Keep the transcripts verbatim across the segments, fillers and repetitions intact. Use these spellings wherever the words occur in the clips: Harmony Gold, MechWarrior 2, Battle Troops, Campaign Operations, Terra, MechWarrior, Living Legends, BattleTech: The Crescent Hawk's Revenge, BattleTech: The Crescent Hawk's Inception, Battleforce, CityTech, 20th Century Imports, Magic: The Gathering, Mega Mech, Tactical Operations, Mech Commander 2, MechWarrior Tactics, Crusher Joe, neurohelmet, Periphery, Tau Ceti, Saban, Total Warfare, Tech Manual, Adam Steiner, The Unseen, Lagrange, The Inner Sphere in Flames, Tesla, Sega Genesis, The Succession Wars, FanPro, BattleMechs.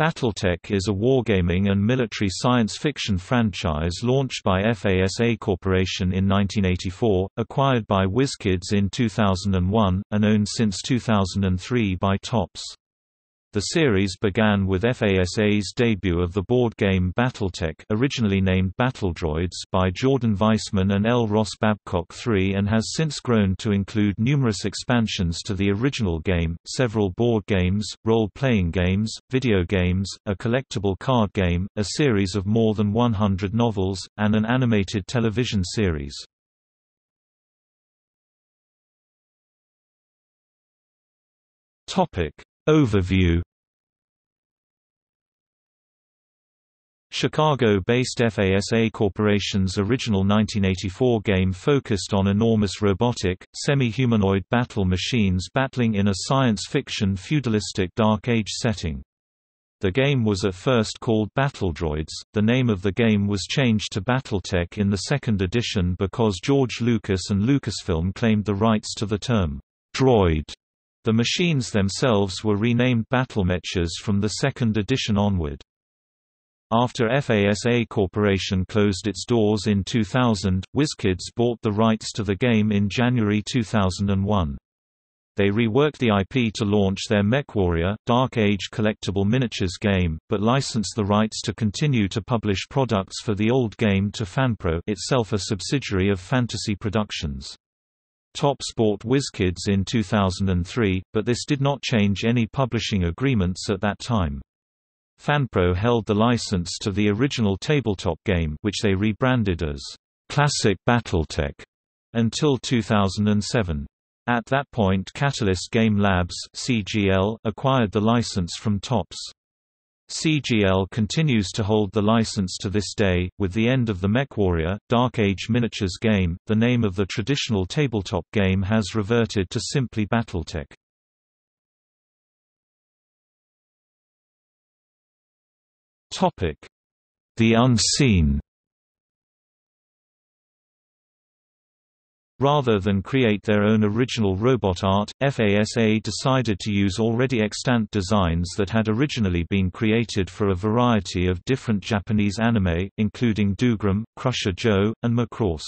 BattleTech is a wargaming and military science fiction franchise launched by FASA Corporation in nineteen eighty-four, acquired by WizKids in two thousand one, and owned since two thousand three by Topps. The series began with FASA's debut of the board game BattleTech, originally named Battledroids, by Jordan Weisman and L. Ross Babcock the third, and has since grown to include numerous expansions to the original game, several board games, role-playing games, video games, a collectible card game, a series of more than one hundred novels, and an animated television series. Overview. Chicago-based FASA Corporation's original nineteen eighty-four game focused on enormous robotic, semi-humanoid battle machines battling in a science fiction feudalistic Dark Age setting. The game was at first called Battledroids. The name of the game was changed to BattleTech in the second edition because George Lucas and Lucasfilm claimed the rights to the term, droid. The machines themselves were renamed BattleMechs from the second edition onward. After FASA Corporation closed its doors in two thousand, WizKids bought the rights to the game in January two thousand one. They reworked the I P to launch their MechWarrior, Dark Age collectible miniatures game, but licensed the rights to continue to publish products for the old game to FanPro, itself a subsidiary of Fantasy Productions. Topps bought WizKids in two thousand three, but this did not change any publishing agreements at that time. FanPro held the license to the original tabletop game, which they rebranded as Classic BattleTech, until two thousand seven. At that point, Catalyst Game Labs (C G L) acquired the license from Topps. C G L continues to hold the license to this day. With the end of the MechWarrior, Dark Age miniatures game, the name of the traditional tabletop game has reverted to simply BattleTech. Topic: The Unseen. Rather than create their own original robot art, FASA decided to use already extant designs that had originally been created for a variety of different Japanese anime, including Dougram, Crusher Joe, and Macross.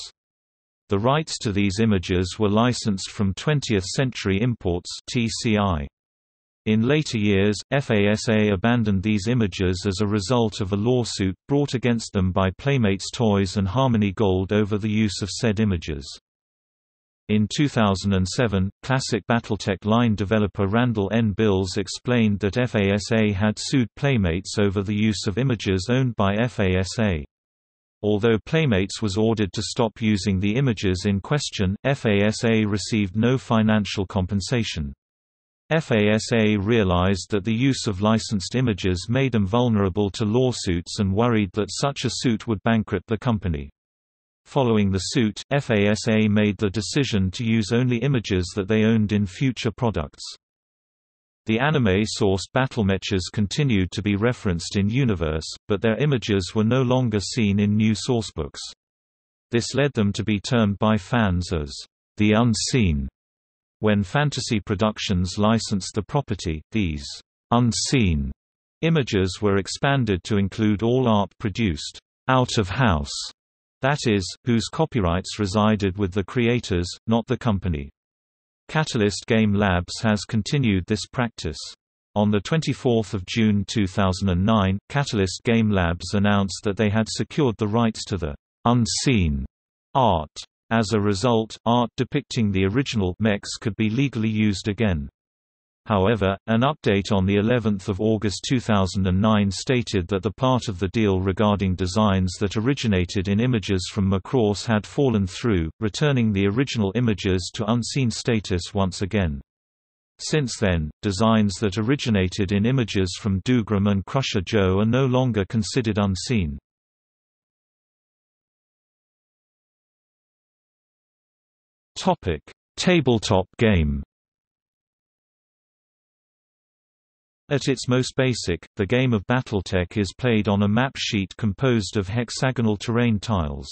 The rights to these images were licensed from twentieth Century Imports (T C I). In later years, FASA abandoned these images as a result of a lawsuit brought against them by Playmates Toys and Harmony Gold over the use of said images. In two thousand seven, classic BattleTech line developer Randall N. Bills explained that FASA had sued Playmates over the use of images owned by FASA. Although Playmates was ordered to stop using the images in question, FASA received no financial compensation. FASA realized that the use of licensed images made them vulnerable to lawsuits and worried that such a suit would bankrupt the company. Following the suit, FASA made the decision to use only images that they owned in future products. The anime-sourced BattleMechs continued to be referenced in universe, but their images were no longer seen in new sourcebooks. This led them to be termed by fans as the Unseen. When Fantasy Productions licensed the property, these Unseen images were expanded to include all art produced out of house. That is, whose copyrights resided with the creators, not the company. Catalyst Game Labs has continued this practice. On the twenty-fourth of June two thousand nine, Catalyst Game Labs announced that they had secured the rights to the unseen art. As a result, art depicting the original mechs could be legally used again. However, an update on the eleventh of August two thousand nine stated that the part of the deal regarding designs that originated in images from Macross had fallen through, returning the original images to unseen status once again. Since then, designs that originated in images from Dougram and Crusher Joe are no longer considered unseen. Topic: Tabletop game. At its most basic, the game of BattleTech is played on a map sheet composed of hexagonal terrain tiles.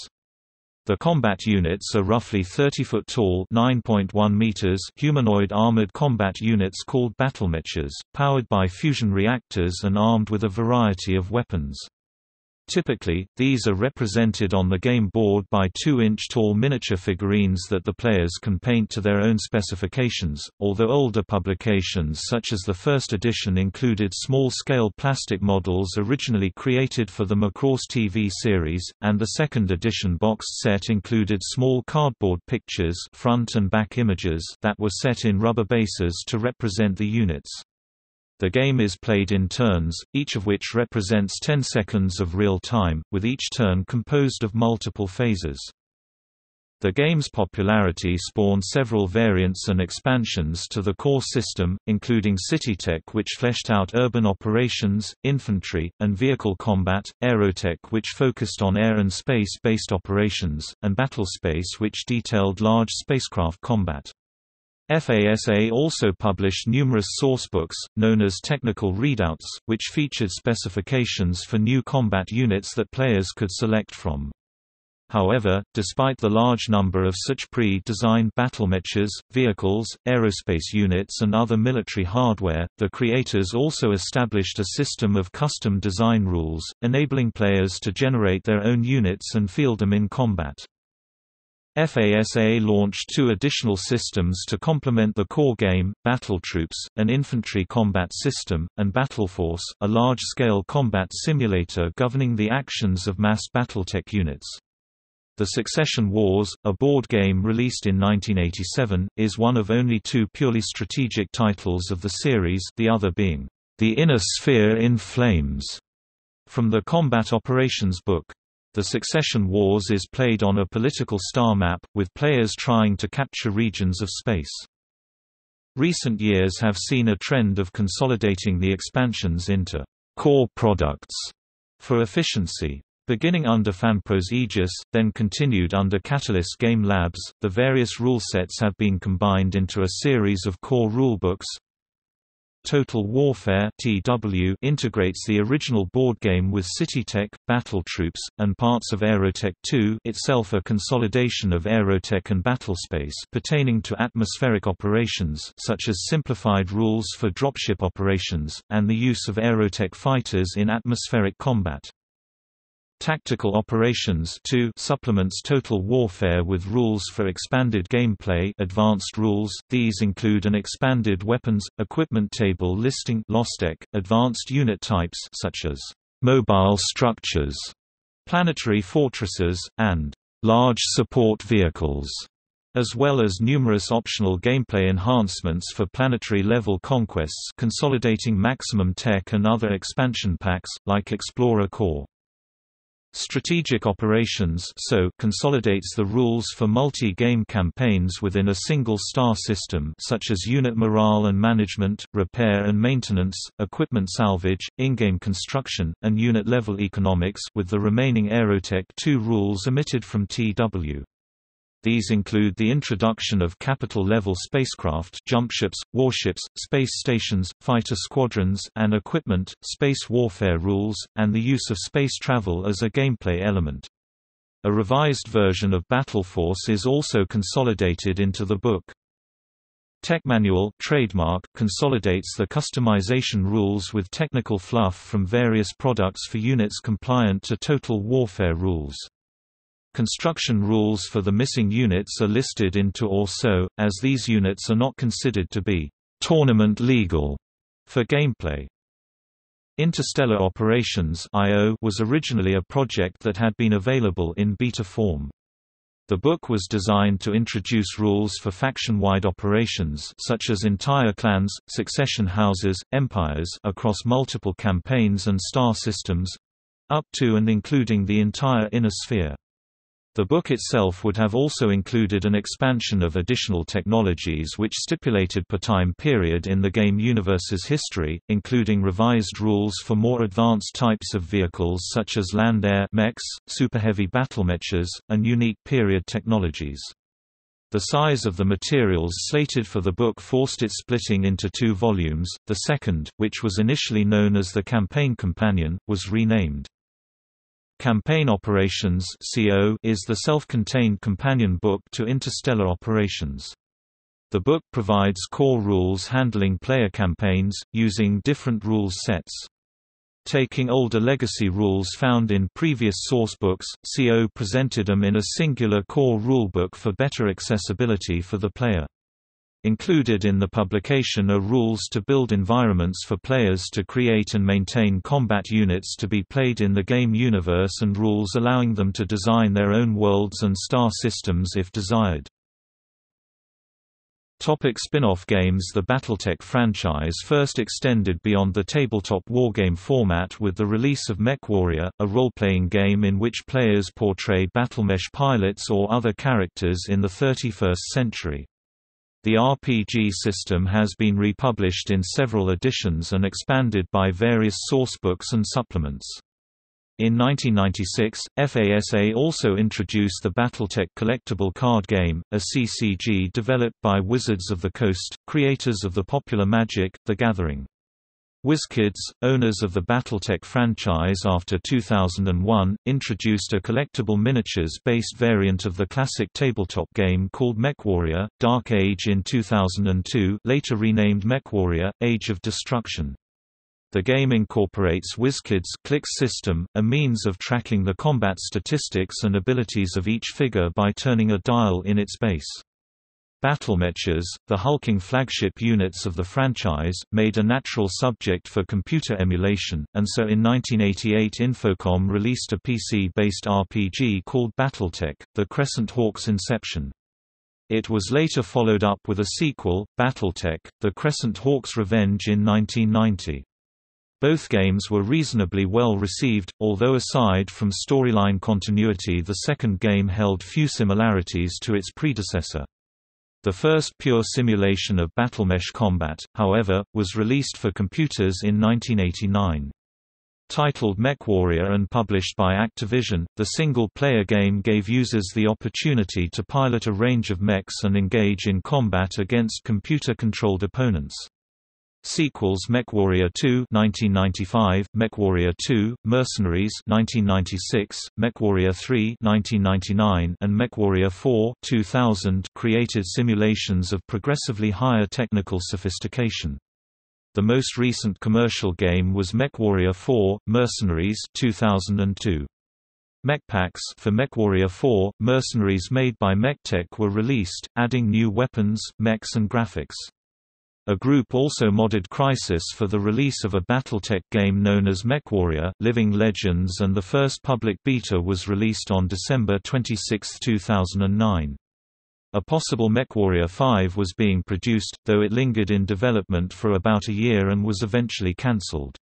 The combat units are roughly thirty foot tall (nine point one meters) humanoid armored combat units called BattleMechs, powered by fusion reactors and armed with a variety of weapons. Typically, these are represented on the game board by two inch tall miniature figurines that the players can paint to their own specifications, although older publications such as the first edition included small-scale plastic models originally created for the Macross T V series, and the second edition boxed set included small cardboard pictures, front and back images, that were set in rubber bases to represent the units. The game is played in turns, each of which represents ten seconds of real time, with each turn composed of multiple phases. The game's popularity spawned several variants and expansions to the core system, including CityTech, which fleshed out urban operations, infantry, and vehicle combat, AeroTech, which focused on air and space-based operations, and BattleSpace, which detailed large spacecraft combat. FASA also published numerous sourcebooks, known as technical readouts, which featured specifications for new combat units that players could select from. However, despite the large number of such pre-designed battlemechs, vehicles, aerospace units and other military hardware, the creators also established a system of custom design rules, enabling players to generate their own units and field them in combat. FASA launched two additional systems to complement the core game, Battle Troops, an infantry combat system, and Battleforce, a large-scale combat simulator governing the actions of mass BattleTech units. The Succession Wars, a board game released in nineteen eighty-seven, is one of only two purely strategic titles of the series, the other being, The Inner Sphere in Flames, from the Combat Operations book. The Succession Wars is played on a political star map, with players trying to capture regions of space. Recent years have seen a trend of consolidating the expansions into core products for efficiency. Beginning under FanPro's aegis, then continued under Catalyst Game Labs, the various rulesets have been combined into a series of core rulebooks. Total Warfare (T W) integrates the original board game with CityTech, Battle Troops, and parts of AeroTech two, itself a consolidation of AeroTech and BattleSpace, pertaining to atmospheric operations such as simplified rules for dropship operations and the use of AeroTech fighters in atmospheric combat. Tactical Operations two supplements Total Warfare with rules for expanded gameplay, advanced rules. These include an expanded weapons, equipment table listing, Lostec, advanced unit types such as mobile structures, planetary fortresses, and large support vehicles, as well as numerous optional gameplay enhancements for planetary-level conquests, consolidating maximum tech and other expansion packs, like Explorer Core. Strategic Operations so consolidates the rules for multi-game campaigns within a single star system such as unit morale and management, repair and maintenance, equipment salvage, in-game construction, and unit-level economics with the remaining AeroTech two rules omitted from T W. These include the introduction of capital-level spacecraft, jumpships, warships, space stations, fighter squadrons, and equipment, space warfare rules, and the use of space travel as a gameplay element. A revised version of Battleforce is also consolidated into the book. Tech Manual trademark consolidates the customization rules with technical fluff from various products for units compliant to Total Warfare rules. Construction rules for the missing units are listed into or so, as these units are not considered to be tournament legal for gameplay. Interstellar Operations I O was originally a project that had been available in beta form. The book was designed to introduce rules for faction-wide operations such as entire clans, succession houses, empires across multiple campaigns and star systems—up to and including the entire inner sphere. The book itself would have also included an expansion of additional technologies which stipulated per time period in the game universe's history, including revised rules for more advanced types of vehicles such as land-air mechs, super-heavy battlemechs, and unique period technologies. The size of the materials slated for the book forced it splitting into two volumes. The second, which was initially known as the Campaign Companion, was renamed Campaign Operations is the self-contained companion book to Interstellar Operations. The book provides core rules handling player campaigns, using different rules sets. Taking older legacy rules found in previous sourcebooks, C O presented them in a singular core rulebook for better accessibility for the player. Included in the publication are rules to build environments for players to create and maintain combat units to be played in the game universe, and rules allowing them to design their own worlds and star systems if desired. Topic spin-off games. The BattleTech franchise first extended beyond the tabletop wargame format with the release of MechWarrior, a role-playing game in which players portray BattleMech pilots or other characters in the thirty-first century. The R P G system has been republished in several editions and expanded by various sourcebooks and supplements. In nineteen ninety-six, FASA also introduced the BattleTech collectible card game, a C C G developed by Wizards of the Coast, creators of the popular Magic: The Gathering. WizKids, owners of the BattleTech franchise after two thousand one, introduced a collectible miniatures-based variant of the classic tabletop game called MechWarrior: Dark Age in two thousand two, later renamed MechWarrior: Age of Destruction. The game incorporates WizKids' clicks system, a means of tracking the combat statistics and abilities of each figure by turning a dial in its base. BattleMechs, the hulking flagship units of the franchise, made a natural subject for computer emulation, and so in nineteen eighty-eight Infocom released a P C-based R P G called BattleTech: The Crescent Hawk's Inception. It was later followed up with a sequel, BattleTech: The Crescent Hawk's Revenge in nineteen ninety. Both games were reasonably well received, although aside from storyline continuity the second game held few similarities to its predecessor. The first pure simulation of BattleMech combat, however, was released for computers in nineteen eighty-nine. Titled MechWarrior and published by Activision, the single-player game gave users the opportunity to pilot a range of mechs and engage in combat against computer-controlled opponents. Sequels: MechWarrior two (nineteen ninety-five), MechWarrior two: Mercenaries (nineteen ninety-six), MechWarrior three (nineteen ninety-nine), and MechWarrior four (two thousand) created simulations of progressively higher technical sophistication. The most recent commercial game was MechWarrior four: Mercenaries (two thousand two). Mechpacks for MechWarrior four: Mercenaries made by MechTech were released, adding new weapons, mechs, and graphics. A group also modded Crisis for the release of a BattleTech game known as MechWarrior: Living Legends, and the first public beta was released on December twenty-sixth two thousand nine. A possible MechWarrior five was being produced, though it lingered in development for about a year and was eventually cancelled.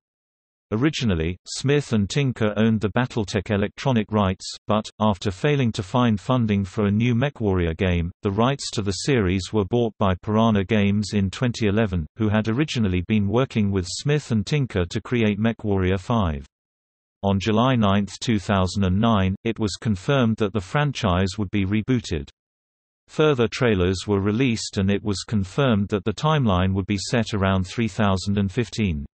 Originally, Smith and Tinker owned the BattleTech electronic rights, but, after failing to find funding for a new MechWarrior game, the rights to the series were bought by Piranha Games in twenty eleven, who had originally been working with Smith and Tinker to create MechWarrior five. On July ninth two thousand nine, it was confirmed that the franchise would be rebooted. Further trailers were released and it was confirmed that the timeline would be set around three thousand fifteen.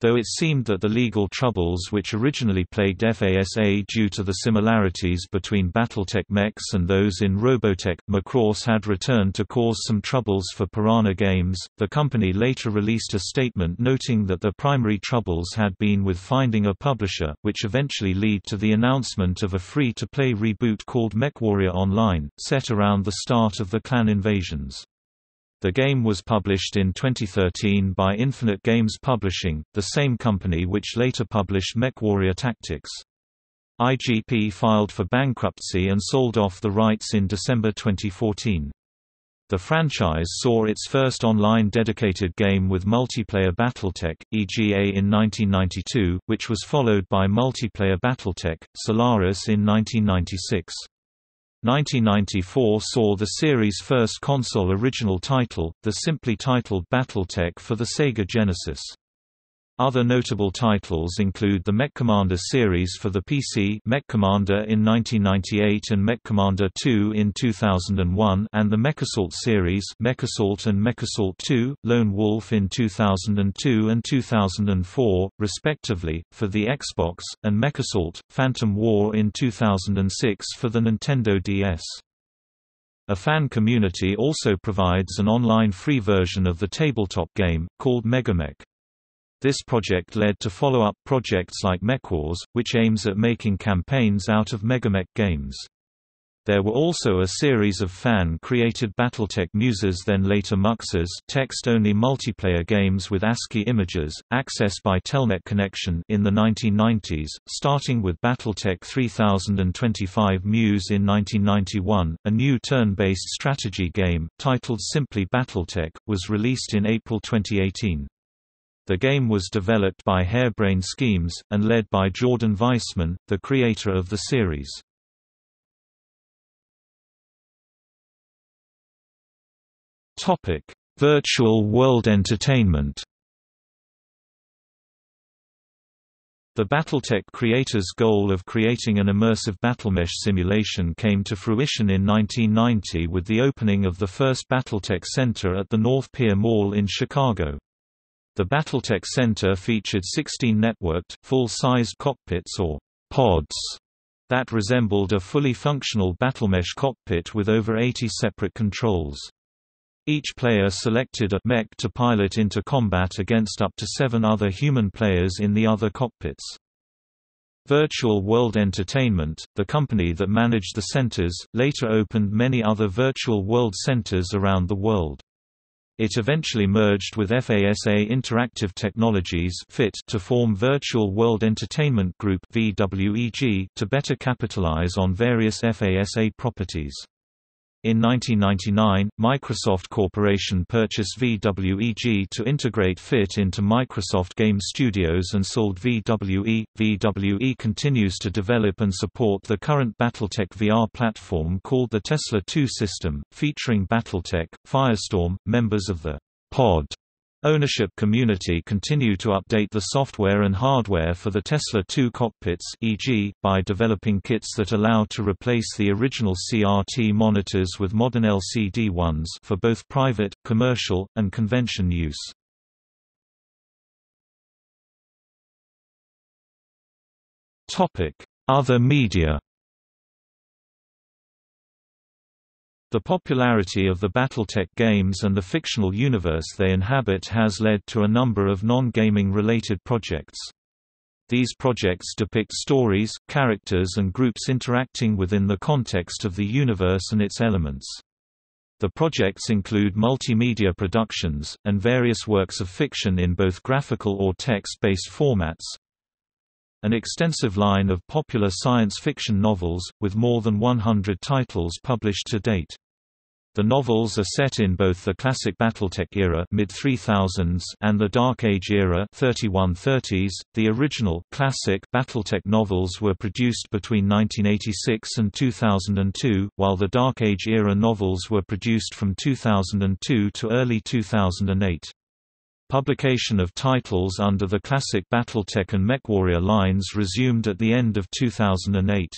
Though it seemed that the legal troubles which originally plagued FASA due to the similarities between BattleTech mechs and those in Robotech: Macross had returned to cause some troubles for Piranha Games, the company later released a statement noting that their primary troubles had been with finding a publisher, which eventually led to the announcement of a free-to-play reboot called MechWarrior Online, set around the start of the clan invasions. The game was published in twenty thirteen by Infinite Games Publishing, the same company which later published MechWarrior Tactics. I G P filed for bankruptcy and sold off the rights in December twenty fourteen. The franchise saw its first online dedicated game with multiplayer BattleTech, E G A in nineteen ninety-two, which was followed by multiplayer BattleTech, Solaris in nineteen ninety-six. nineteen ninety-four saw the series' first console original title, the simply titled BattleTech for the Sega Genesis. Other notable titles include the Mech Commander series for the P C, Mech Commander in nineteen ninety-eight and Mech Commander two in two thousand one, and the Mech Assault series, Mech Assault and Mech Assault two, Lone Wolf in two thousand two and two thousand four, respectively, for the Xbox, and Mech Assault: Phantom War in two thousand six for the Nintendo D S. A fan community also provides an online free version of the tabletop game, called Mega Mech. This project led to follow-up projects like MechWars, which aims at making campaigns out of Mega Mech games. There were also a series of fan-created BattleTech Muses, then later Muxes, text-only multiplayer games with ASCII images, accessed by Telnet Connection in the nineteen nineties, starting with BattleTech three thousand twenty-five Muse in nineteen ninety-one. A new turn-based strategy game, titled simply BattleTech, was released in April twenty eighteen. The game was developed by Harebrained Schemes, and led by Jordan Weisman, the creator of the series. Virtual World Entertainment. The BattleTech creators' goal of creating an immersive Battlemesh simulation came to fruition in nineteen ninety with the opening of the first BattleTech Center at the North Pier Mall in Chicago. The BattleTech Center featured sixteen networked, full-sized cockpits or pods that resembled a fully functional Battlemesh cockpit with over eighty separate controls. Each player selected a mech to pilot into combat against up to seven other human players in the other cockpits. Virtual World Entertainment, the company that managed the centers, later opened many other virtual world centers around the world. It eventually merged with FASA Interactive Technologies to form Virtual World Entertainment Group to better capitalize on various FASA properties. In nineteen ninety-nine, Microsoft Corporation purchased V W E G to integrate F I T into Microsoft Game Studios and sold V W E. V W E continues to develop and support the current BattleTech V R platform called the Tesla two system, featuring BattleTech, Firestorm. Members of the Pod ownership community continue to update the software and hardware for the Tesla two cockpits, for example, by developing kits that allow to replace the original C R T monitors with modern L C D ones for both private, commercial, and convention use. Other media. The popularity of the BattleTech games and the fictional universe they inhabit has led to a number of non-gaming related projects. These projects depict stories, characters and groups interacting within the context of the universe and its elements. The projects include multimedia productions, and various works of fiction in both graphical or text-based formats. An extensive line of popular science fiction novels, with more than one hundred titles published to date. The novels are set in both the classic BattleTech era mid three thousands and the Dark Age era thirty-one thirties. The original classic BattleTech novels were produced between nineteen eighty-six and two thousand two, while the Dark Age era novels were produced from two thousand two to early two thousand eight. Publication of titles under the classic BattleTech and MechWarrior lines resumed at the end of two thousand eight.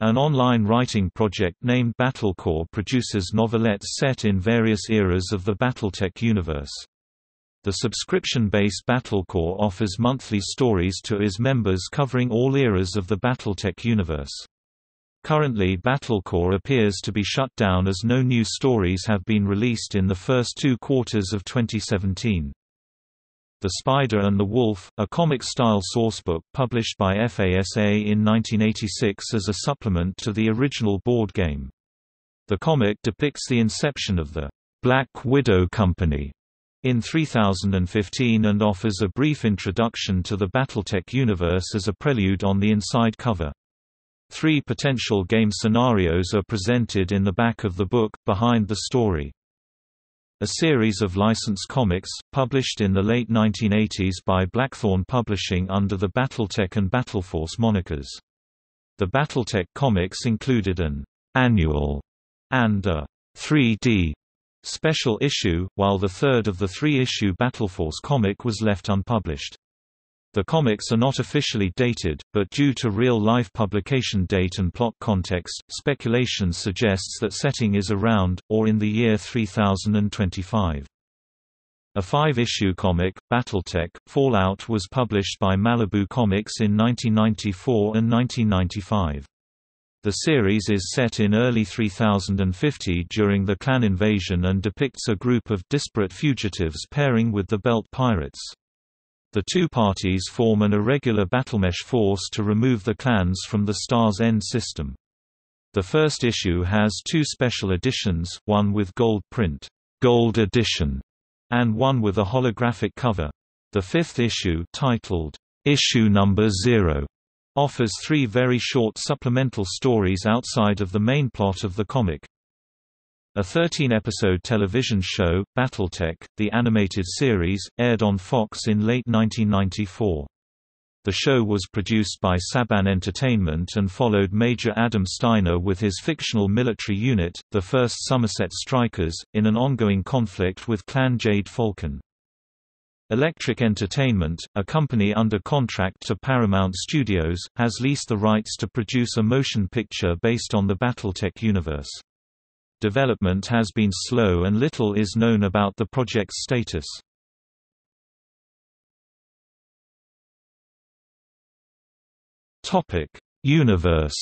An online writing project named BattleCore produces novelettes set in various eras of the BattleTech universe. The subscription-based BattleCore offers monthly stories to its members covering all eras of the BattleTech universe. Currently, BattleCore appears to be shut down as no new stories have been released in the first two quarters of twenty seventeen. The Spider and the Wolf, a comic-style sourcebook published by FASA in nineteen eighty-six as a supplement to the original board game. The comic depicts the inception of the Black Widow Company in three thousand fifteen and offers a brief introduction to the BattleTech universe as a prelude on the inside cover. Three potential game scenarios are presented in the back of the book, behind the story. A series of licensed comics, published in the late nineteen eighties by Blackthorn Publishing under the BattleTech and Battleforce monikers. The BattleTech comics included an annual and a three D special issue, while the third of the three-issue Battleforce comic was left unpublished. The comics are not officially dated, but due to real-life publication date and plot context, speculation suggests that setting is around, or in the year three thousand twenty-five. A five-issue comic, BattleTech, Fallout was published by Malibu Comics in nineteen ninety-four and nineteen ninety-five. The series is set in early three thousand fifty during the Klan invasion and depicts a group of disparate fugitives pairing with the Belt Pirates. The two parties form an irregular battlemesh force to remove the Klans from the Star's End system. The first issue has two special editions, one with gold print, Gold Edition, and one with a holographic cover. The fifth issue, titled, Issue Number Zero, offers three very short supplemental stories outside of the main plot of the comic. A thirteen-episode television show, BattleTech, the animated series, aired on Fox in late nineteen ninety-four. The show was produced by Saban Entertainment and followed Major Adam Steiner with his fictional military unit, the first Somerset Strikers, in an ongoing conflict with Clan Jade Falcon. Electric Entertainment, a company under contract to Paramount Studios, has leased the rights to produce a motion picture based on the BattleTech universe. Development has been slow and little is known about the project's status. Universe.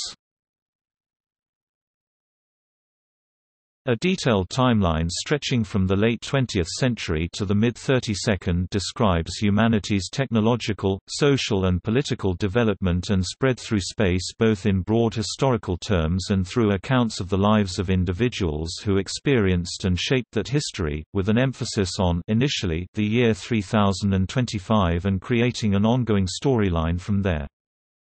A detailed timeline stretching from the late twentieth century to the mid-thirty-second describes humanity's technological, social and political development and spread through space both in broad historical terms and through accounts of the lives of individuals who experienced and shaped that history, with an emphasis on initially the year three thousand twenty-five and creating an ongoing storyline from there.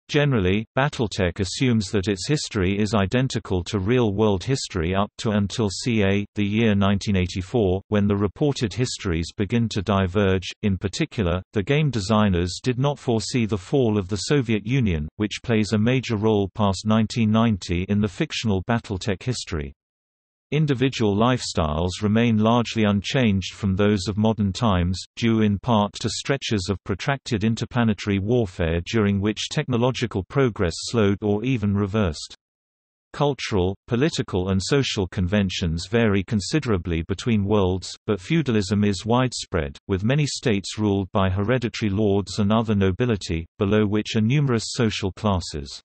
Generally, BattleTech assumes that its history is identical to real-world history up to until circa the year nineteen eighty-four, when the reported histories begin to diverge. In particular, the game designers did not foresee the fall of the Soviet Union, which plays a major role past nineteen ninety in the fictional BattleTech history. Individual lifestyles remain largely unchanged from those of modern times, due in part to stretches of protracted interplanetary warfare during which technological progress slowed or even reversed. Cultural, political and social conventions vary considerably between worlds, but feudalism is widespread, with many states ruled by hereditary lords and other nobility, below which are numerous social classes.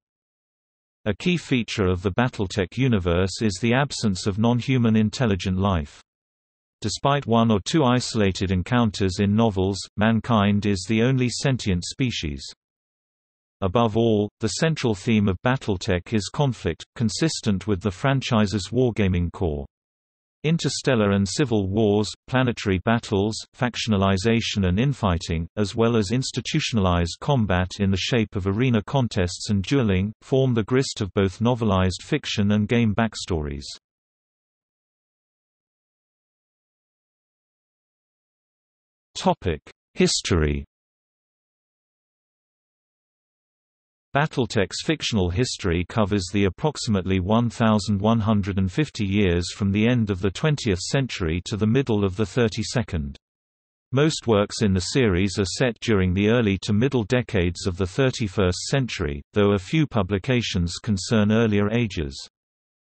A key feature of the BattleTech universe is the absence of non-human intelligent life. Despite one or two isolated encounters in novels, mankind is the only sentient species. Above all, the central theme of BattleTech is conflict, consistent with the franchise's wargaming core. Interstellar and civil wars, planetary battles, factionalization and infighting, as well as institutionalized combat in the shape of arena contests and dueling, form the grist of both novelized fiction and game backstories. History. BattleTech's fictional history covers the approximately one thousand one hundred fifty years from the end of the twentieth century to the middle of the thirty-second. Most works in the series are set during the early to middle decades of the thirty-first century, though a few publications concern earlier ages.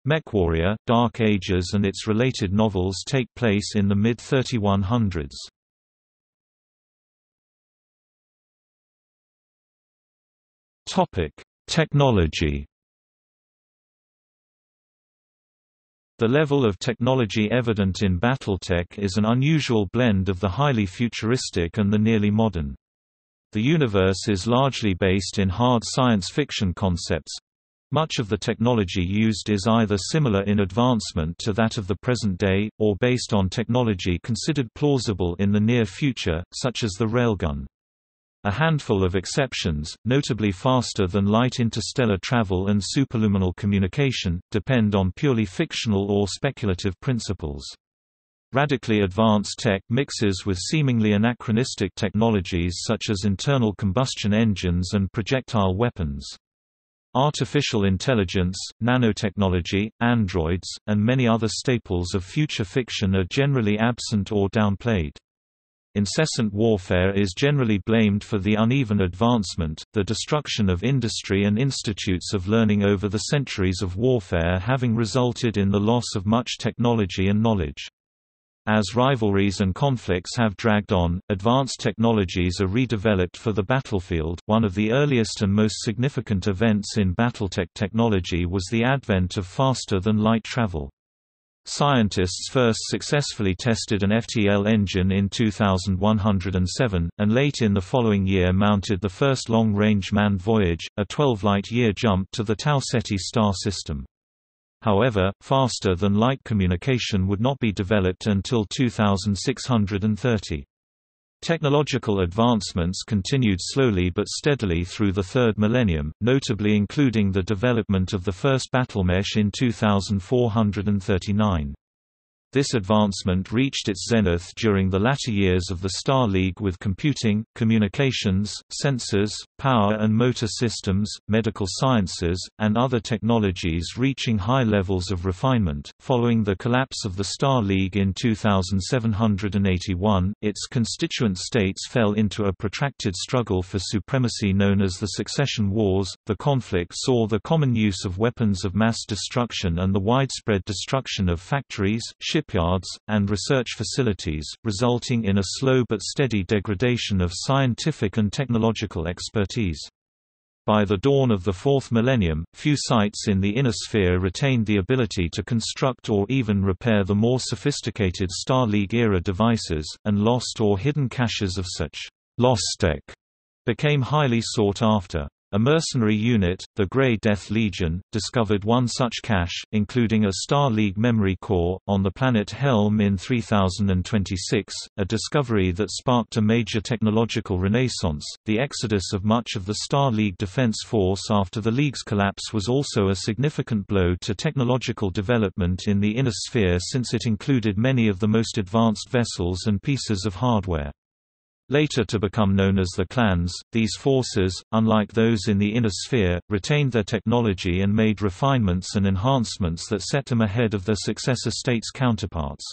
MechWarrior, Dark Ages and its related novels take place in the mid thirty-one hundreds. Technology. The level of technology evident in BattleTech is an unusual blend of the highly futuristic and the nearly modern. The universe is largely based in hard science fiction concepts. Much of the technology used is either similar in advancement to that of the present day, or based on technology considered plausible in the near future, such as the railgun. A handful of exceptions, notably faster-than-light interstellar travel and superluminal communication, depend on purely fictional or speculative principles. Radically advanced tech mixes with seemingly anachronistic technologies such as internal combustion engines and projectile weapons. Artificial intelligence, nanotechnology, androids, and many other staples of future fiction are generally absent or downplayed. Incessant warfare is generally blamed for the uneven advancement, the destruction of industry and institutes of learning over the centuries of warfare having resulted in the loss of much technology and knowledge. As rivalries and conflicts have dragged on, advanced technologies are redeveloped for the battlefield. One of the earliest and most significant events in BattleTech technology was the advent of faster-than-light travel. Scientists first successfully tested an F T L engine in two thousand one hundred seven, and late in the following year mounted the first long-range manned voyage, a twelve light year jump to the Tau Ceti star system. However, faster-than-light communication would not be developed until two thousand six hundred thirty. Technological advancements continued slowly but steadily through the third millennium, notably including the development of the first BattleMech in two thousand four hundred thirty-nine. This advancement reached its zenith during the latter years of the Star League with computing, communications, sensors, power and motor systems, medical sciences, and other technologies reaching high levels of refinement. Following the collapse of the Star League in two thousand seven hundred eighty-one, its constituent states fell into a protracted struggle for supremacy known as the Succession Wars. The conflict saw the common use of weapons of mass destruction and the widespread destruction of factories, ships, shipyards, and research facilities, resulting in a slow but steady degradation of scientific and technological expertise. By the dawn of the fourth millennium, few sites in the inner sphere retained the ability to construct or even repair the more sophisticated Star League-era devices, and lost or hidden caches of such lost tech became highly sought after. A mercenary unit, the Grey Death Legion, discovered one such cache, including a Star League memory core, on the planet Helm in three thousand twenty-six, a discovery that sparked a major technological renaissance. The exodus of much of the Star League Defense Force after the League's collapse was also a significant blow to technological development in the inner sphere since it included many of the most advanced vessels and pieces of hardware. Later to become known as the clans, these forces, unlike those in the inner sphere, retained their technology and made refinements and enhancements that set them ahead of their successor states' counterparts.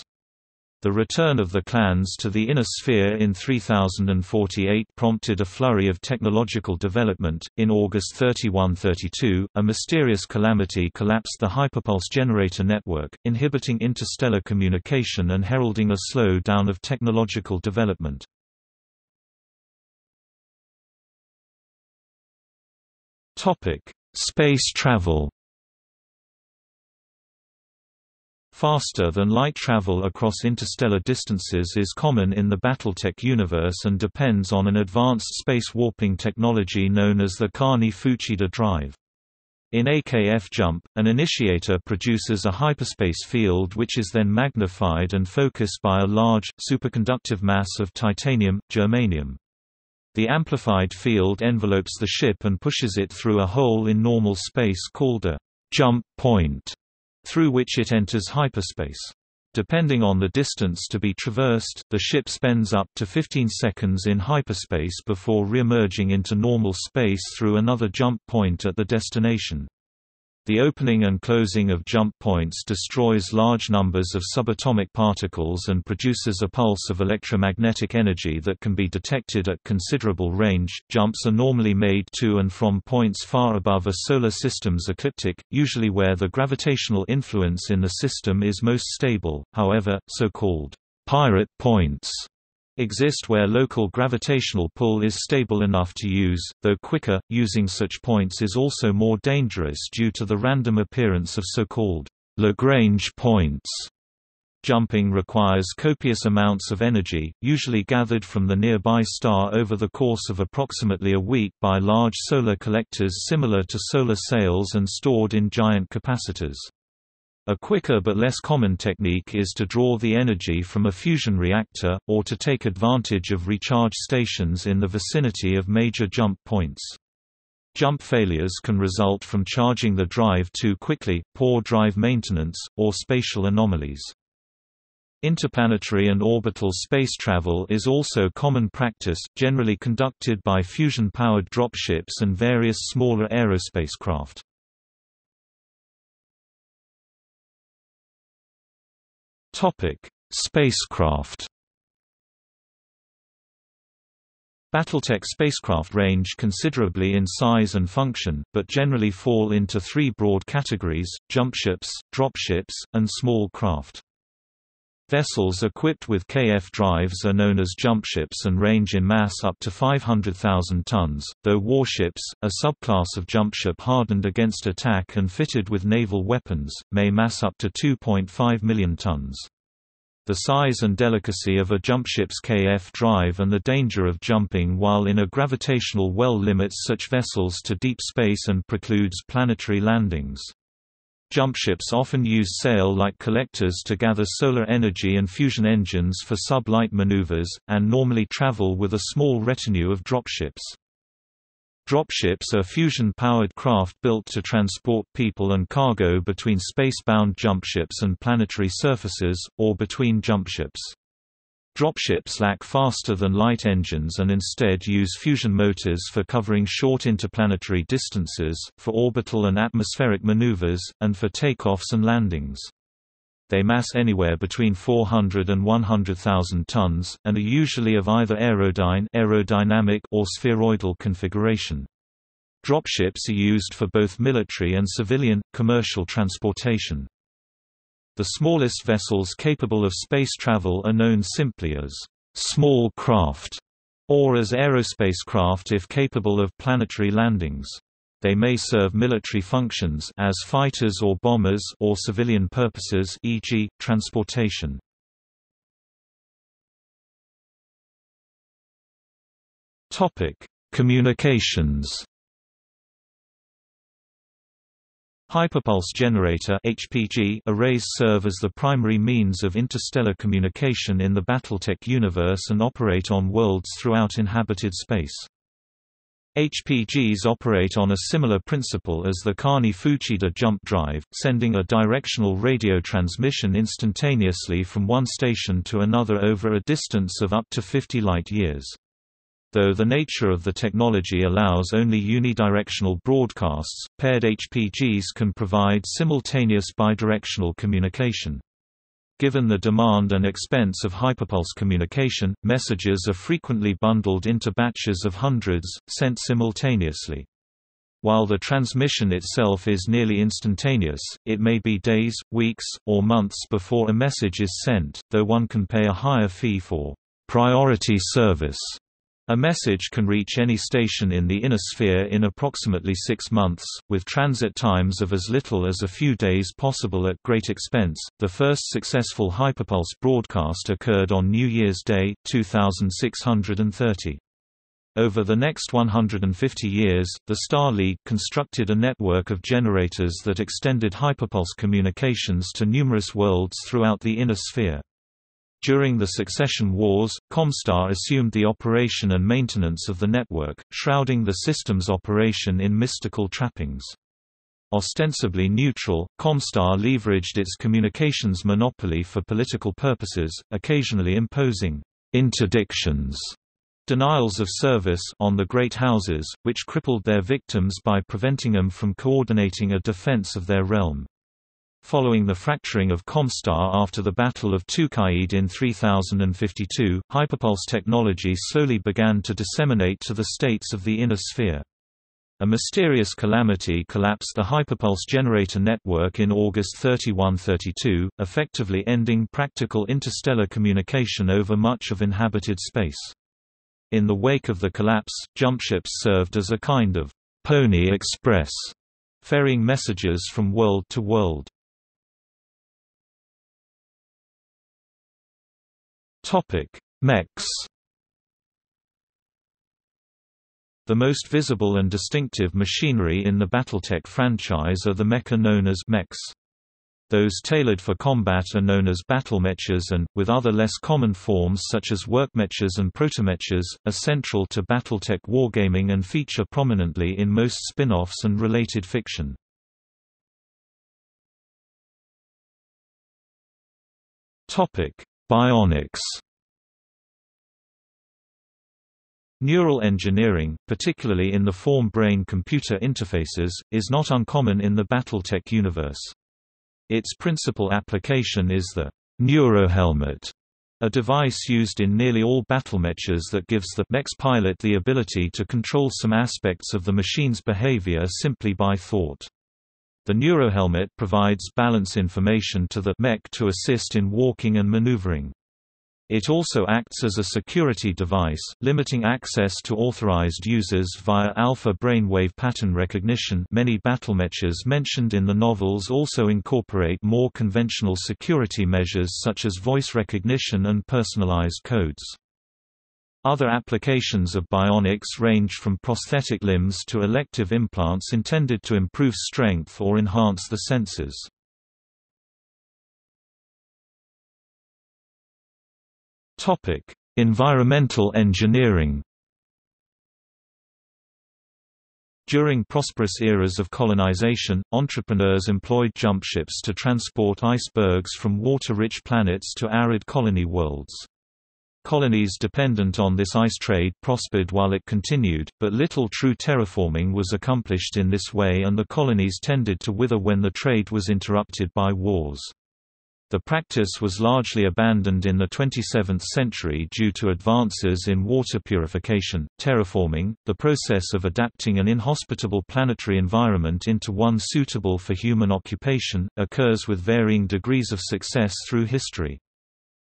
The return of the clans to the inner sphere in three thousand forty-eight prompted a flurry of technological development. In August thirty-one thirty-two, a mysterious calamity collapsed the hyperpulse generator network, inhibiting interstellar communication and heralding a slowdown of technological development. Topic: Space travel. Faster-than-light travel across interstellar distances is common in the BattleTech universe and depends on an advanced space warping technology known as the Carney-Fuchida drive. In A K F Jump, an initiator produces a hyperspace field which is then magnified and focused by a large, superconductive mass of titanium, germanium. The amplified field envelopes the ship and pushes it through a hole in normal space called a jump point, through which it enters hyperspace. Depending on the distance to be traversed, the ship spends up to fifteen seconds in hyperspace before re-emerging into normal space through another jump point at the destination. The opening and closing of jump points destroys large numbers of subatomic particles and produces a pulse of electromagnetic energy that can be detected at considerable range. Jumps are normally made to and from points far above a solar system's ecliptic, usually where the gravitational influence in the system is most stable. However, so-called pirate points exist where local gravitational pull is stable enough to use, though quicker. Using such points is also more dangerous due to the random appearance of so-called Lagrange points. Jumping requires copious amounts of energy, usually gathered from the nearby star over the course of approximately a week by large solar collectors similar to solar sails and stored in giant capacitors. A quicker but less common technique is to draw the energy from a fusion reactor, or to take advantage of recharge stations in the vicinity of major jump points. Jump failures can result from charging the drive too quickly, poor drive maintenance, or spatial anomalies. Interplanetary and orbital space travel is also common practice, generally conducted by fusion-powered dropships and various smaller aerospace craft. Spacecraft. BattleTech spacecraft range considerably in size and function, but generally fall into three broad categories: jumpships, dropships, and small craft. Vessels equipped with K F drives are known as jumpships and range in mass up to five hundred thousand tons, though warships, a subclass of jumpship hardened against attack and fitted with naval weapons, may mass up to two point five million tons. The size and delicacy of a jumpship's K F drive and the danger of jumping while in a gravitational well limits such vessels to deep space and precludes planetary landings. Jumpships often use sail-like collectors to gather solar energy and fusion engines for sub-light maneuvers, and normally travel with a small retinue of dropships. Dropships are fusion-powered craft built to transport people and cargo between space-bound jumpships and planetary surfaces, or between jumpships. Dropships lack faster-than-light engines and instead use fusion motors for covering short interplanetary distances, for orbital and atmospheric maneuvers, and for takeoffs and landings. They mass anywhere between four hundred and one hundred thousand tons, and are usually of either aerodyne aerodynamic or spheroidal configuration. Dropships are used for both military and civilian, commercial transportation. The smallest vessels capable of space travel are known simply as small craft, or as aerospace craft if capable of planetary landings. They may serve military functions as fighters or bombers, or civilian purposes, for example, transportation. Topic: Communications. Hyperpulse generator H P G arrays serve as the primary means of interstellar communication in the BattleTech universe and operate on worlds throughout inhabited space. H P Gs operate on a similar principle as the Kani-Fuchida jump drive, sending a directional radio transmission instantaneously from one station to another over a distance of up to fifty light years. Though the nature of the technology allows only unidirectional broadcasts, paired H P Gs can provide simultaneous bidirectional communication. Given the demand and expense of hyperpulse communication, messages are frequently bundled into batches of hundreds, sent simultaneously. While the transmission itself is nearly instantaneous, it may be days, weeks, or months before a message is sent, though one can pay a higher fee for priority service. A message can reach any station in the inner sphere in approximately six months, with transit times of as little as a few days possible at great expense. The first successful hyperpulse broadcast occurred on New Year's Day, two thousand six hundred thirty. Over the next one hundred fifty years, the Star League constructed a network of generators that extended hyperpulse communications to numerous worlds throughout the inner sphere. During the Succession Wars, Comstar assumed the operation and maintenance of the network, shrouding the system's operation in mystical trappings. Ostensibly neutral, Comstar leveraged its communications monopoly for political purposes, occasionally imposing interdictions, denials of service, on the great houses, which crippled their victims by preventing them from coordinating a defense of their realm. Following the fracturing of Comstar after the Battle of Tukaid in three thousand fifty-two, hyperpulse technology slowly began to disseminate to the states of the inner sphere. A mysterious calamity collapsed the hyperpulse generator network in August thirty-one thirty-two, effectively ending practical interstellar communication over much of inhabited space. In the wake of the collapse, jumpships served as a kind of pony express, ferrying messages from world to world. Mechs. The most visible and distinctive machinery in the BattleTech franchise are the mecha known as mechs. Those tailored for combat are known as BattleMechs and, with other less common forms such as workmechs and protomechs, are central to BattleTech wargaming and feature prominently in most spin-offs and related fiction. Topic: Bionics. Neural engineering, particularly in the form brain-computer interfaces, is not uncommon in the BattleTech universe. Its principal application is the neurohelmet, a device used in nearly all BattleMechs that gives the mech's pilot the ability to control some aspects of the machine's behavior simply by thought. The neurohelmet provides balance information to the mech to assist in walking and maneuvering. It also acts as a security device, limiting access to authorized users via alpha brainwave pattern recognition. Many BattleMechs mentioned in the novels also incorporate more conventional security measures such as voice recognition and personalized codes. Other applications of bionics range from prosthetic limbs to elective implants intended to improve strength or enhance the senses. Topic: Environmental engineering. During prosperous eras of colonization, entrepreneurs employed jumpships to transport icebergs from water-rich planets to arid colony worlds. Colonies dependent on this ice trade prospered while it continued, but little true terraforming was accomplished in this way, and the colonies tended to wither when the trade was interrupted by wars. The practice was largely abandoned in the twenty-seventh century due to advances in water purification. Terraforming, the process of adapting an inhospitable planetary environment into one suitable for human occupation, occurs with varying degrees of success through history.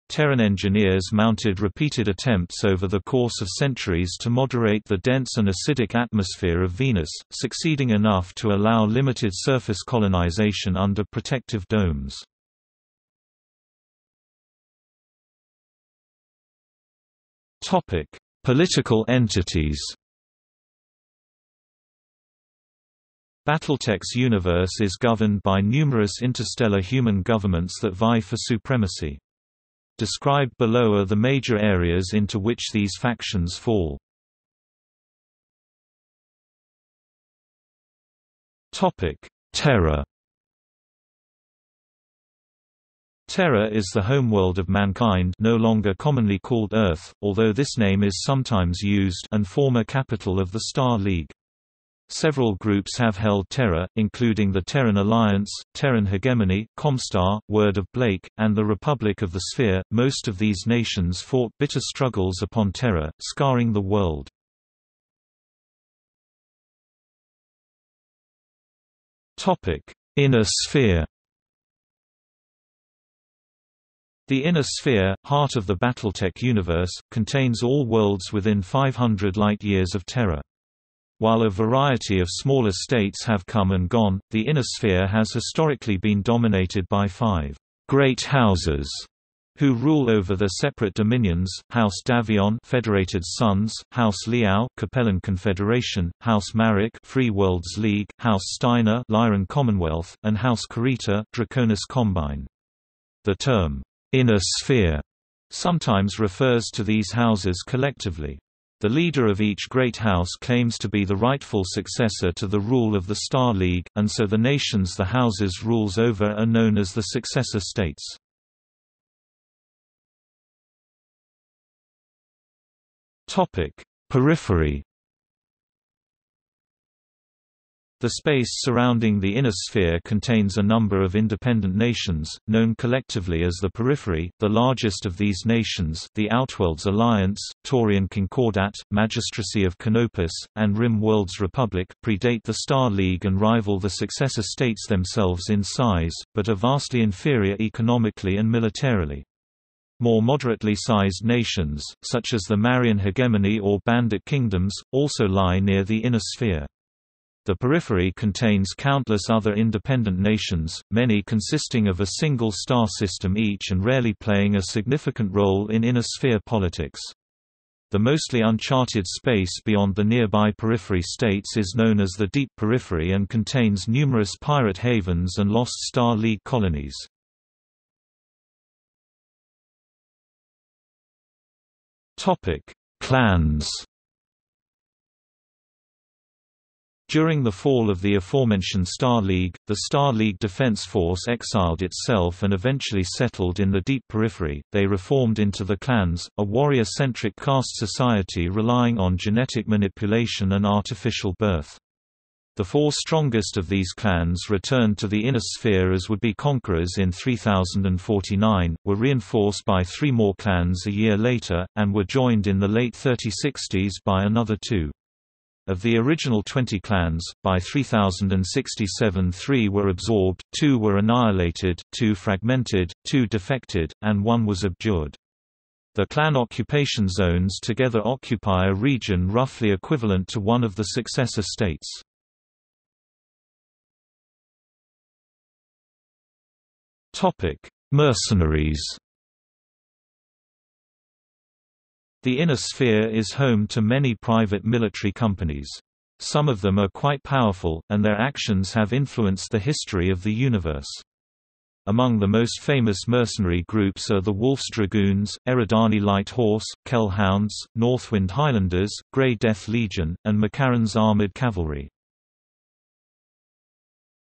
Terran engineers mounted repeated attempts over the course of centuries to moderate the dense and acidic atmosphere of Venus, succeeding enough to allow limited surface colonization under protective domes. Topic: Political entities. BattleTech's universe is governed by numerous interstellar human governments that vie for supremacy. Described below are the major areas into which these factions fall. Topic: Terra. Terra is the homeworld of mankind, no longer commonly called Earth, although this name is sometimes used, and former capital of the Star League. Several groups have held Terra, including the Terran Alliance, Terran Hegemony, Comstar, Word of Blake, and the Republic of the Sphere. Most of these nations fought bitter struggles upon Terra, scarring the world. Topic: Inner Sphere. The Inner Sphere, heart of the BattleTech universe, contains all worlds within five hundred light-years of Terra. While a variety of smaller states have come and gone, the Inner Sphere has historically been dominated by five great houses, who rule over their separate dominions: House Davion, Federated Sons; House Liao, Capellan Confederation; House Marek, Free Worlds League; House Steiner, Lyran Commonwealth; and House Karita, Draconis Combine. The term Inner Sphere sometimes refers to these houses collectively. The leader of each great house claims to be the rightful successor to the rule of the Star League, and so the nations the houses rules over are known as the successor states. Topic: Periphery. The space surrounding the Inner Sphere contains a number of independent nations, known collectively as the Periphery. The largest of these nations, the Outworlds Alliance, Taurian Concordat, Magistracy of Canopus, and Rim Worlds Republic, predate the Star League and rival the successor states themselves in size, but are vastly inferior economically and militarily. More moderately sized nations, such as the Marian Hegemony or Bandit Kingdoms, also lie near the Inner Sphere. The Periphery contains countless other independent nations, many consisting of a single star system each and rarely playing a significant role in Inner Sphere politics. The mostly uncharted space beyond the nearby Periphery states is known as the Deep Periphery and contains numerous pirate havens and lost Star League colonies. Topic: Clans. During the fall of the aforementioned Star League, the Star League Defense Force exiled itself and eventually settled in the deep periphery. They reformed into the clans, a warrior-centric caste society relying on genetic manipulation and artificial birth. The four strongest of these clans returned to the inner sphere as would-be conquerors in three thousand forty-nine, were reinforced by three more clans a year later, and were joined in the late thirteen sixties by another two. Of the original twenty clans, by three thousand sixty-seven three were absorbed, two were annihilated, two fragmented, two defected, and one was abjured. The clan occupation zones together occupy a region roughly equivalent to one of the successor states. Mercenaries. The inner sphere is home to many private military companies. Some of them are quite powerful, and their actions have influenced the history of the universe. Among the most famous mercenary groups are the Wolf's Dragoons, Eridani Light Horse, Kell Hounds, Northwind Highlanders, Grey Death Legion, and McCarran's Armoured Cavalry.